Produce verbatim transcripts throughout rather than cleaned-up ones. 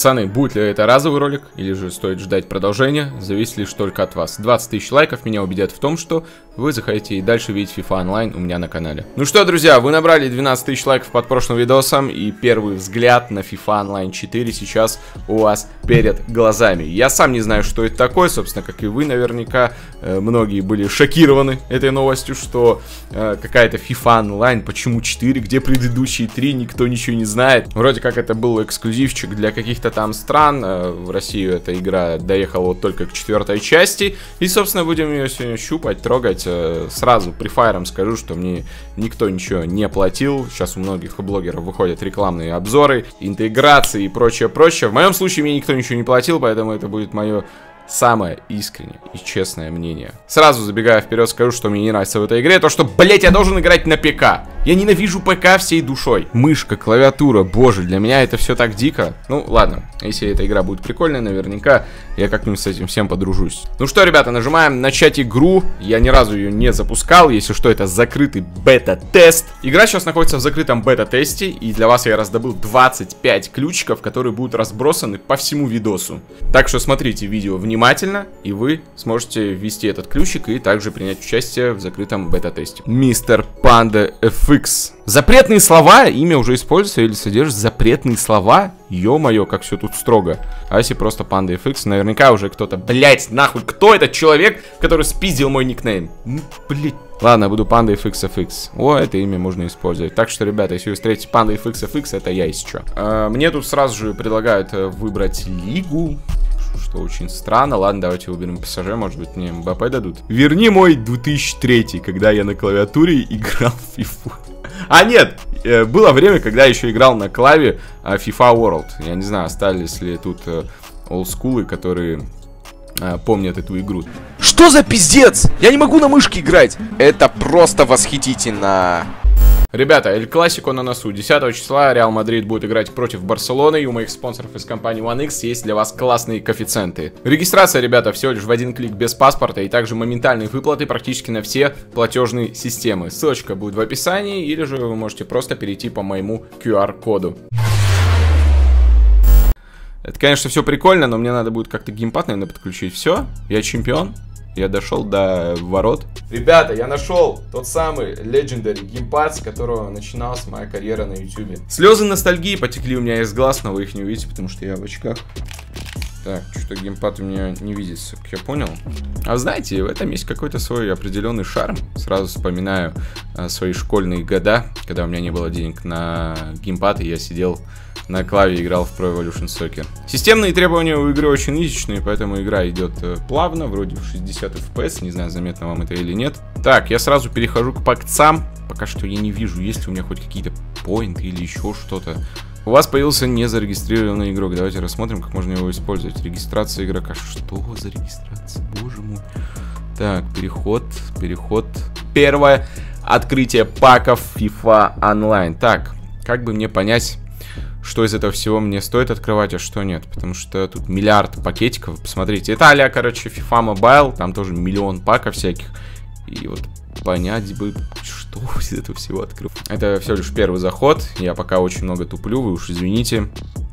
Пацаны, будет ли это разовый ролик, или же стоит ждать продолжения, зависит лишь только от вас. двадцать тысяч лайков меня убедят в том, что вы захотите и дальше видеть FIFA Online у меня на канале. Ну что, друзья, вы набрали двенадцать тысяч лайков под прошлым видосом, и первый взгляд на FIFA Online четыре сейчас у вас перед глазами. Я сам не знаю, что это такое, собственно, как и вы наверняка, многие были шокированы этой новостью, что какая-то FIFA Online, почему четыре, где предыдущие три, никто ничего не знает. Вроде как это был эксклюзивчик для каких-то там стран, в Россию эта игра доехала вот только к четвертой части, и, собственно, будем ее сегодня щупать, трогать. Сразу префайром скажу, что мне никто ничего не платил, сейчас у многих блогеров выходят рекламные обзоры, интеграции и прочее, прочее. В моем случае мне никто ничего не платил, поэтому это будет мое самое искреннее и честное мнение. Сразу забегая вперед, скажу, что мне не нравится в этой игре то, что, блять, я должен играть на ПК. Я ненавижу ПК всей душой. Мышка, клавиатура, боже, для меня это все так дико. Ну, ладно, если эта игра будет прикольная, наверняка я как-нибудь с этим всем подружусь. Ну что, ребята, нажимаем начать игру. Я ни разу ее не запускал. Если что, это закрытый бета-тест. Игра сейчас находится в закрытом бета-тесте, и для вас я раздобыл двадцать пять ключиков, которые будут разбросаны по всему видосу. Так что смотрите видео внимательно, и вы сможете ввести этот ключик и также принять участие в закрытом бета-тесте. Мистер PANDAFX. Запретные слова, имя уже используется или содержит запретные слова. Ё-моё, как все тут строго. А если просто PandaFX, наверняка уже кто-то... Блять, нахуй, кто этот человек, который спиздил мой никнейм? Ну, блять. Ладно, буду PandaFXFX. О, это имя можно использовать. Так что, ребята, если вы встретите PandaFXFX, это я, если чё. А, мне тут сразу же предлагают выбрать лигу, что очень странно. Ладно, давайте выберем пассажир, может быть, мне Мбаппе дадут. Верни мой две тысячи третий, когда я на клавиатуре играл в FIFA. А нет, было время, когда я еще играл на клаве FIFA World. Я не знаю, остались ли тут олдскулы, которые помнят эту игру. Что за пиздец? Я не могу на мышке играть. Это просто восхитительно. Ребята, Эль Классико на носу. десятого числа Реал Мадрид будет играть против Барселоны, и у моих спонсоров из компании уан икс есть для вас классные коэффициенты. Регистрация, ребята, всего лишь в один клик без паспорта, и также моментальные выплаты практически на все платежные системы. Ссылочка будет в описании, или же вы можете просто перейти по моему ку ар-коду. Это, конечно, все прикольно, но мне надо будет как-то геймпад, наверное, подключить. Все, я чемпион. Я дошел до ворот. Ребята, я нашел тот самый легендарный геймпад, с которого начиналась моя карьера на ютубе. Слезы ностальгии потекли у меня из глаз, но вы их не увидите, потому что я в очках. Так, что геймпад у меня не видится, как я понял. А знаете, в этом есть какой-то свой определенный шарм. Сразу вспоминаю а, свои школьные года, когда у меня не было денег на геймпад, и я сидел на клаве играл в Pro Evolution Soccer. Системные требования у игры очень изичные, поэтому игра идет плавно, вроде в шестьдесят эф пи эс, не знаю, заметно вам это или нет. Так, я сразу перехожу к пакцам, пока что я не вижу, есть ли у меня хоть какие-то поинты или еще что-то. У вас появился незарегистрированный игрок, давайте рассмотрим, как можно его использовать. Регистрация игрока, что за регистрация, боже мой. Так, переход, переход. Первое открытие паков FIFA Online. Так, как бы мне понять, что из этого всего мне стоит открывать, а что нет. Потому что тут миллиард пакетиков. Посмотрите, это а-ля, короче, FIFA Mobile. Там тоже миллион паков всяких. И вот понять бы, что из этого всего открыл. Это все лишь первый заход. Я пока очень много туплю, вы уж извините.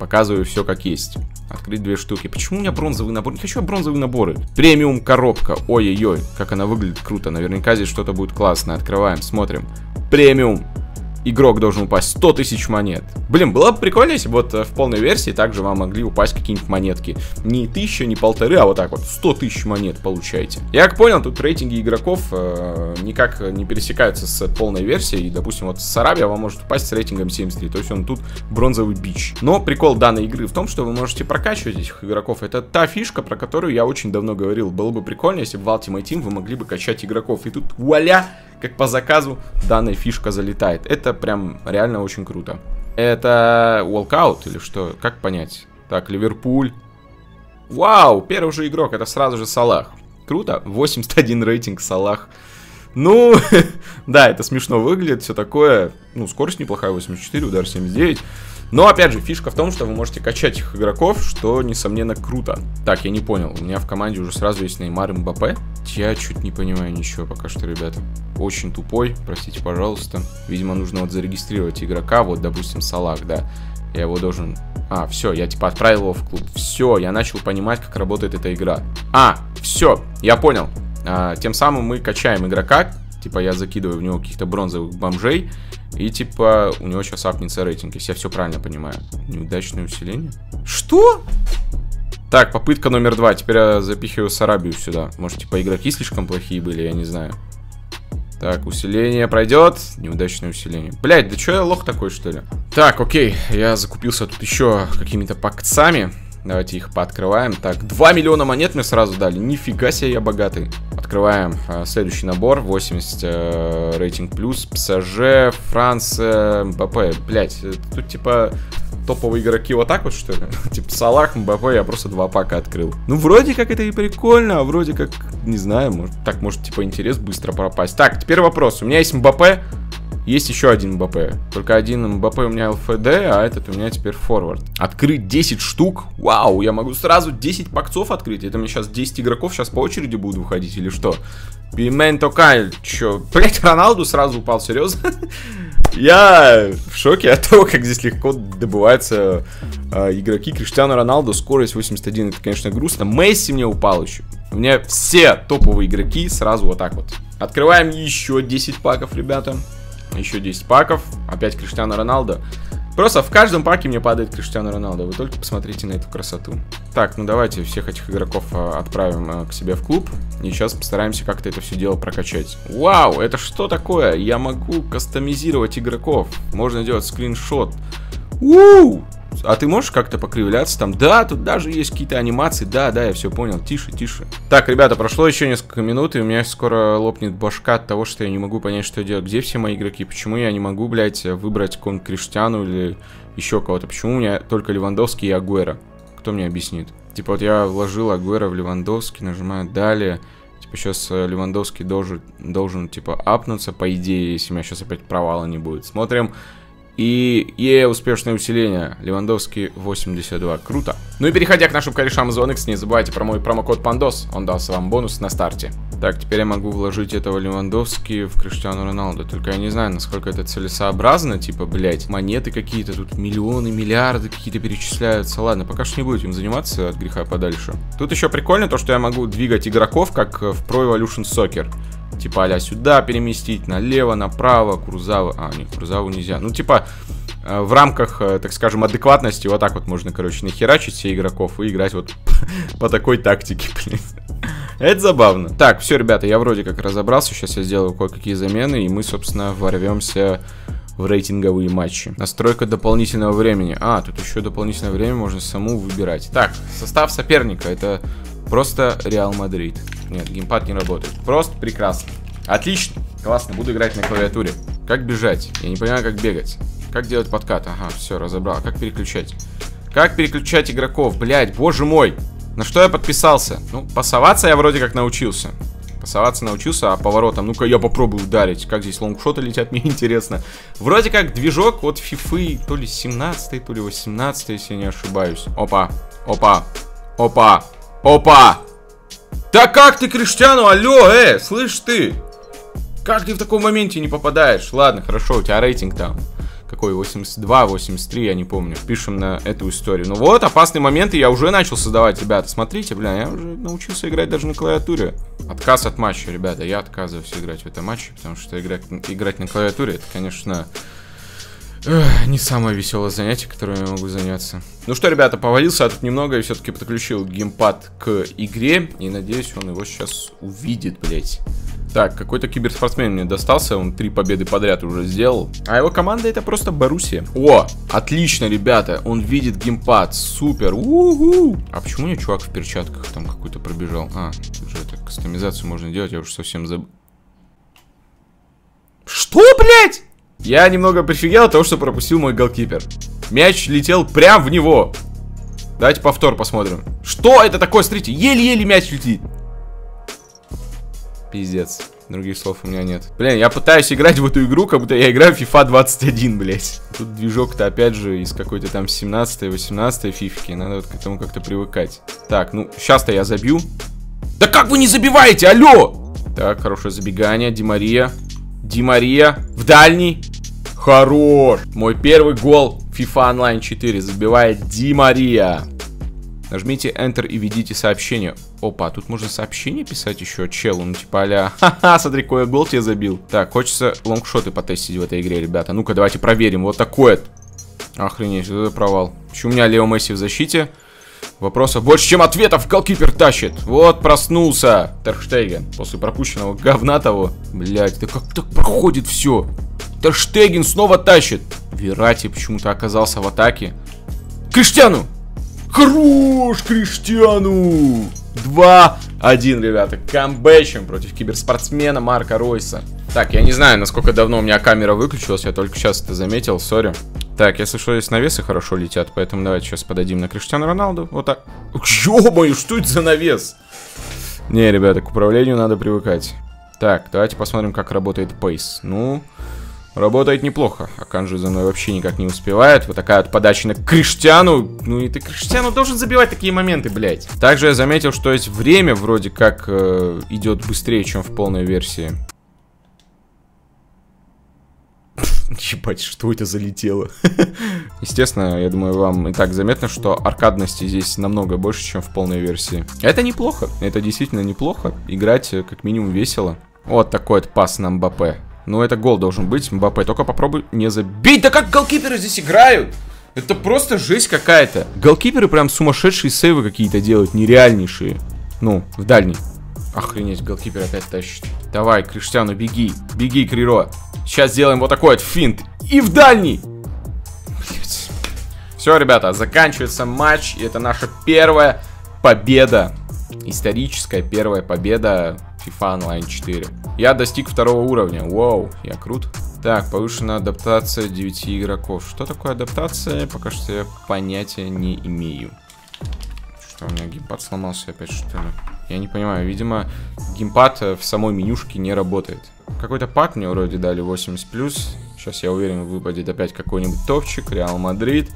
Показываю все как есть. Открыть две штуки. Почему у меня бронзовый набор? Не хочу я бронзовые наборы. Премиум коробка. Ой-ой-ой, как она выглядит круто. Наверняка здесь что-то будет классное. Открываем, смотрим. Премиум. Игрок должен упасть сто тысяч монет. Блин, было бы прикольно, если бы вот в полной версии также вам могли упасть какие-нибудь монетки. Не тысяча, не полторы, а вот так вот сто тысяч монет получаете. Я как понял, тут рейтинги игроков э, никак не пересекаются с полной версией. И, допустим, вот Сарабия вам может упасть с рейтингом семьдесят три. То есть он тут бронзовый бич. Но прикол данной игры в том, что вы можете прокачивать этих игроков. Это та фишка, про которую я очень давно говорил. Было бы прикольно, если бы в Ultimate Team вы могли бы качать игроков. И тут вуаля! Как по заказу данная фишка залетает. Это прям реально очень круто. Это волкаут или что? Как понять? Так, Ливерпуль. Вау, первый же игрок, это сразу же Салах. Круто, восемьдесят один рейтинг Салах. Ну, да, это смешно выглядит, все такое. Ну, скорость неплохая, восемьдесят четыре, удар семьдесят девять. Но, опять же, фишка в том, что вы можете качать их игроков, что, несомненно, круто. Так, я не понял, у меня в команде уже сразу есть Неймар и Мбаппе. Я чуть не понимаю ничего пока что, ребята. Очень тупой, простите, пожалуйста. Видимо, нужно вот зарегистрировать игрока, вот, допустим, Салах, да. Я его должен... А, все, я типа отправил его в клуб. Все, я начал понимать, как работает эта игра. А, все, я понял. а, Тем самым мы качаем игрока. Типа я закидываю в него каких-то бронзовых бомжей. И типа у него сейчас апнется рейтинг, если я все правильно понимаю. Неудачное усиление? Что? Так, попытка номер два. Теперь я запихиваю Сарабию сюда. Может, типа игроки слишком плохие были, я не знаю. Так, усиление пройдет. Неудачное усиление. Блять, да что я лох такой, что ли? Так, окей, я закупился тут еще какими-то пакцами. Давайте их пооткрываем. Так, два миллиона монет мне сразу дали. Нифига себе, я богатый. Открываем а, следующий набор. восемьдесят а, рейтинг плюс. ПСЖ, Франция, Мбаппе. Блять, тут типа топовые игроки вот так вот, что ли? Типа Салах, Мбаппе, я просто два пака открыл. Ну, вроде как это и прикольно, а вроде как, не знаю, может, так может типа интерес быстро пропасть. Так, теперь вопрос. У меня есть Мбаппе. Есть еще один Мбаппе. Только один Мбаппе у меня ЛФД, а этот у меня теперь форвард. Открыть десять штук? Вау, я могу сразу десять пакцов открыть. Это мне сейчас десять игроков сейчас по очереди будут выходить или что? Пименто Кайль, чё? Блять, Роналду сразу упал, серьезно? Я в шоке от того, как здесь легко добываются э, игроки. Криштиану Роналду, скорость восемьдесят один, это, конечно, грустно. Месси мне упал еще. У меня все топовые игроки сразу вот так вот. Открываем еще десять паков, ребята. Еще десять паков. Опять Криштиану Роналду. Просто в каждом паке мне падает Криштиану Роналду. Вы только посмотрите на эту красоту. Так, ну давайте всех этих игроков а, отправим а, к себе в клуб. И сейчас постараемся как-то это все дело прокачать. Вау, это что такое? Я могу кастомизировать игроков. Можно делать скриншот. У-у-у! А ты можешь как-то покривляться там? Да, тут даже есть какие-то анимации. Да, да, я все понял. Тише, тише. Так, ребята, прошло еще несколько минут, и у меня скоро лопнет башка от того, что я не могу понять, что делать. Где все мои игроки? Почему я не могу, блядь, выбрать какого-нибудь Криштиану или еще кого-то? Почему у меня только Левандовский и Агуэро? Кто мне объяснит? Типа вот я вложил Агуэро в Левандовский, нажимаю далее. Типа сейчас Левандовский должен, должен типа, апнуться, по идее, если у меня сейчас опять провала не будет. Смотрим. И, и успешное усиление. Левандовский восемьдесят два. Круто. Ну и переходя к нашим корешам ZonX, не забывайте про мой промокод PANDOS. Он даст вам бонус на старте. Так, теперь я могу вложить этого Левандовски в Криштиану Роналду. Только я не знаю, насколько это целесообразно. Типа, блять, монеты какие-то тут, миллионы, миллиарды какие-то перечисляются. Ладно, пока что не будем им заниматься от греха подальше. Тут еще прикольно то, что я могу двигать игроков, как в Pro Evolution Soccer. Типа а-ля сюда переместить, налево, направо, Курзаву. А, нет, Курзаву нельзя. Ну, типа, в рамках, так скажем, адекватности вот так вот можно, короче, нахерачить все игроков и играть вот по такой тактике, блин. Это забавно. Так, все, ребята, я вроде как разобрался. Сейчас я сделаю кое-какие замены, и мы, собственно, ворвемся в рейтинговые матчи. Настройка дополнительного времени. А, тут еще дополнительное время можно саму выбирать. Так, состав соперника. Это... Просто Реал Мадрид. Нет, геймпад не работает. Просто прекрасно. Отлично. Классно, буду играть на клавиатуре. Как бежать? Я не понимаю, как бегать. Как делать подкат? Ага, все, разобрал. Как переключать? Как переключать игроков? Блять, боже мой. На что я подписался? Ну, пасоваться я вроде как научился. Пасоваться научился, а поворотом... Ну-ка, я попробую ударить. Как здесь лонгшоты летят, мне интересно. Вроде как движок от фифы то ли семнадцатой, то ли восемнадцатой, если я не ошибаюсь. Опа, опа, опа. Опа! Да как ты, Криштиану? Алло, э, слышь ты! Как ты в таком моменте не попадаешь? Ладно, хорошо, у тебя рейтинг там. Какой? восемьдесят два, восемьдесят три, я не помню. Пишем на эту историю. Ну вот, опасные моменты я уже начал создавать, ребята. Смотрите, бля, я уже научился играть даже на клавиатуре. Отказ от матча, ребята. Я отказываюсь играть в этом матче, потому что играть, играть на клавиатуре, это, конечно... Эх, не самое веселое занятие, которым я могу заняться. Ну что, ребята, повалился я тут немного и все-таки подключил геймпад к игре. И надеюсь, он его сейчас увидит, блять. Так, какой-то киберспортсмен мне достался. Он три победы подряд уже сделал. А его команда это просто Боруссия. О, отлично, ребята. Он видит геймпад. Супер. У-ху. А почему у меня чувак в перчатках там какой-то пробежал? А, тут же это кастомизацию можно делать. Я уже совсем забыл. Что, блять? Я немного прифигел от того, что пропустил мой голкипер. Мяч летел прям в него. Давайте повтор посмотрим. Что это такое? Смотрите, еле-еле мяч летит. Пиздец. Других слов у меня нет. Блин, я пытаюсь играть в эту игру, как будто я играю в FIFA двадцать один, блять. Тут движок-то опять же из какой-то там семнадцатой, восемнадцатой фифки. Надо вот к этому как-то привыкать. Так, ну, сейчас-то я забью. Да как вы не забиваете, алло! Так, хорошее забегание, Ди Мария. Ди Мария в дальний. Хорош. Мой первый гол FIFA Online четыре забивает Ди Мария. Нажмите Enter и введите сообщение. Опа, тут можно сообщение писать еще челу, ну типа а-ля ха-ха, смотри, какой гол тебе забил. Так, хочется лонгшоты потестить в этой игре, ребята. Ну-ка, давайте проверим. Вот такое. Охренеть, что это провал. Почему у меня Лео Месси в защите? Вопросов больше, чем ответов. Голкипер тащит. Вот проснулся Терштеген после пропущенного говна того. Блять, да как так проходит все? Терштеген снова тащит. Верати почему-то оказался в атаке. Криштиану! Хорош, Криштиану! два один, ребята. Камбэчем против киберспортсмена Марка Ройса. Так, я не знаю, насколько давно у меня камера выключилась. Я только сейчас это заметил, сори. Так, я слышал, здесь навесы хорошо летят. Поэтому давайте сейчас подадим на Криштиану Роналду. Вот так. Ё-моё, что это за навес? Не, ребята, к управлению надо привыкать. Так, давайте посмотрим, как работает пейс. Ну... Работает неплохо. Аканжи за мной вообще никак не успевает. Вот такая вот подача на Криштиану. Ну и ты, Криштиану, должен забивать такие моменты, блядь. Также я заметил, что есть время вроде как э, идет быстрее, чем в полной версии. Ебать, что это залетело? Естественно, я думаю, вам и так заметно, что аркадности здесь намного больше, чем в полной версии. Это неплохо. Это действительно неплохо. Играть как минимум весело. Вот такой вот пас на Мбаппе. Ну, это гол должен быть, Мбаппе. Только попробуй не забить. Да как голкиперы здесь играют? Это просто жесть какая-то. Голкиперы прям сумасшедшие сейвы какие-то делают, нереальнейшие. Ну, в дальний. Охренеть, голкипер опять тащит. Давай, Криштиану, беги. Беги, Криро. Сейчас сделаем вот такой вот финт. И в дальний. Блять. Все, ребята, заканчивается матч. И это наша первая победа. Историческая первая победа FIFA Online четыре. Я достиг второго уровня. Вау, я крут. Так, повышенная адаптация девяти игроков. Что такое адаптация? Пока что я понятия не имею. Что, у меня геймпад сломался опять, что ли? Я не понимаю. Видимо, геймпад в самой менюшке не работает. Какой-то пак мне вроде дали восемьдесят плюс. Сейчас, я уверен, выпадет опять какой-нибудь топчик. Реал Мадрид.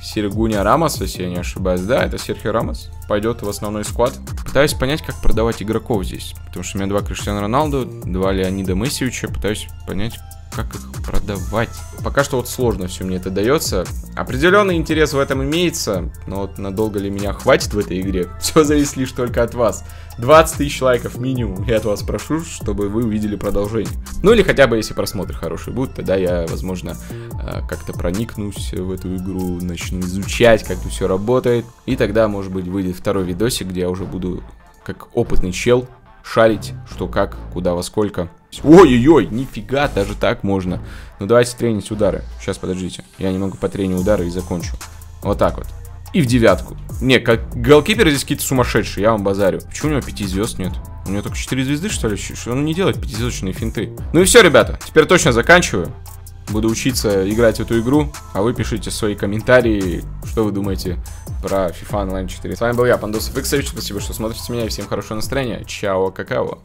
Серхио Рамос, если я не ошибаюсь. Да, это Серхио Рамос. Пойдет в основной склад. Пытаюсь понять, как продавать игроков здесь. Потому что у меня два Криштиану Роналду, два Леонида Мессиевича. Пытаюсь понять, как их продавать. Пока что вот сложно все мне это дается. Определенный интерес в этом имеется. Но вот надолго ли меня хватит в этой игре, все зависит лишь только от вас. двадцать тысяч лайков минимум я от вас прошу, чтобы вы увидели продолжение. Ну или хотя бы, если просмотр хороший будет, тогда я, возможно, как-то проникнусь в эту игру, начну изучать, как тут все работает. И тогда, может быть, выйдет второй видосик, где я уже буду, как опытный чел, шарить, что как, куда, во сколько. Ой-ой-ой, нифига, даже так можно. Ну давайте тренить удары. Сейчас, подождите, я немного потреню удары и закончу. Вот так вот. И в девятку. Не, как голкиперы здесь какие-то сумасшедшие, я вам базарю. Почему у него пяти звезд нет? У него только четыре звезды, что ли? Что он не делает пятизвездочные финты? Ну и все, ребята, теперь точно заканчиваю. Буду учиться играть в эту игру. А вы пишите свои комментарии, что вы думаете про FIFA Online четыре. С вами был я, PANDAFX. Спасибо, что смотрите меня, и всем хорошего настроения. Чао, какао.